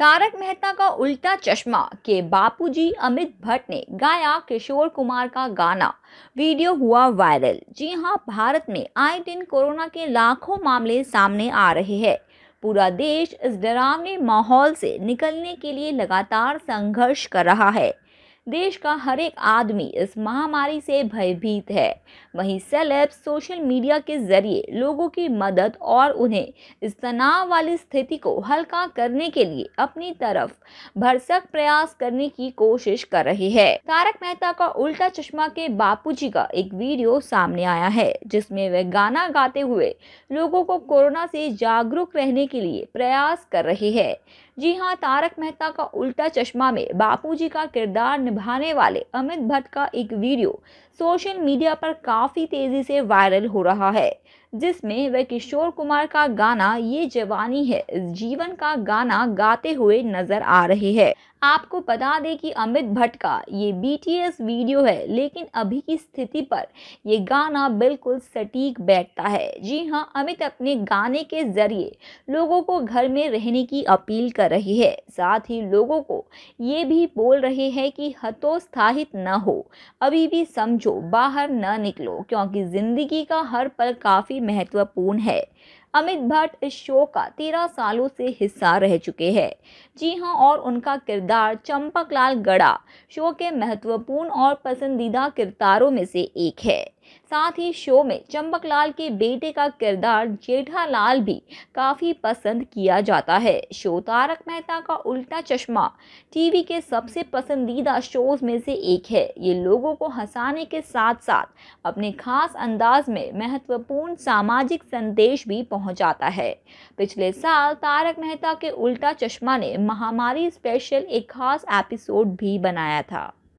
तारक मेहता का उल्टा चश्मा के बापूजी अमित भट्ट ने गाया किशोर कुमार का गाना, वीडियो हुआ वायरल। जी हां, भारत में आए दिन कोरोना के लाखों मामले सामने आ रहे हैं। पूरा देश इस डरावने माहौल से निकलने के लिए लगातार संघर्ष कर रहा है। देश का हर एक आदमी इस महामारी से भयभीत है। वहीं सेलेब्स सोशल मीडिया के जरिए लोगों की मदद और उन्हें इस तनाव वाली स्थिति को हल्का करने के लिए अपनी तरफ भरसक प्रयास करने की कोशिश कर रहे हैं। तारक मेहता का उल्टा चश्मा के बापूजी का एक वीडियो सामने आया है, जिसमें वे गाना गाते हुए लोगों को कोरोना से जागरूक रहने के लिए प्रयास कर रहे हैं। जी हाँ, तारक मेहता का उल्टा चश्मा में बापूजी का किरदार निभाने वाले अमित भट्ट का एक वीडियो सोशल मीडिया पर काफी तेजी से वायरल हो रहा है, जिसमें वह किशोर कुमार का गाना ये जवानी है, इस जीवन का गाना गाते हुए नजर आ रहे हैं। आपको बता दें कि अमित भट्ट का ये BTS वीडियो है, लेकिन अभी की स्थिति पर ये गाना बिल्कुल सटीक बैठता है। जी हाँ, अमित अपने गाने के जरिए लोगों को घर में रहने की अपील कर रही है। साथ ही लोगों को ये भी बोल रहे हैं कि हतोत्साहित न हो, अभी भी समझो, बाहर न निकलो, क्योंकि जिंदगी का हर पल काफी महत्वपूर्ण है। अमित भट्ट इस शो का 13 सालों से हिस्सा रह चुके हैं। जी हां, और उनका किरदार चंपकलाल गड़ा शो के महत्वपूर्ण और पसंदीदा किरदारों में से एक है। साथ ही शो में चंपकलाल के बेटे का किरदार जेठालाल भी काफ़ी पसंद किया जाता है। शो तारक मेहता का उल्टा चश्मा टीवी के सबसे पसंदीदा शोज में से एक है। ये लोगों को हंसाने के साथ साथ अपने खास अंदाज में महत्वपूर्ण सामाजिक संदेश भी पहुंचाता है। पिछले साल तारक मेहता के उल्टा चश्मा ने महामारी स्पेशल एक खास एपिसोड भी बनाया था।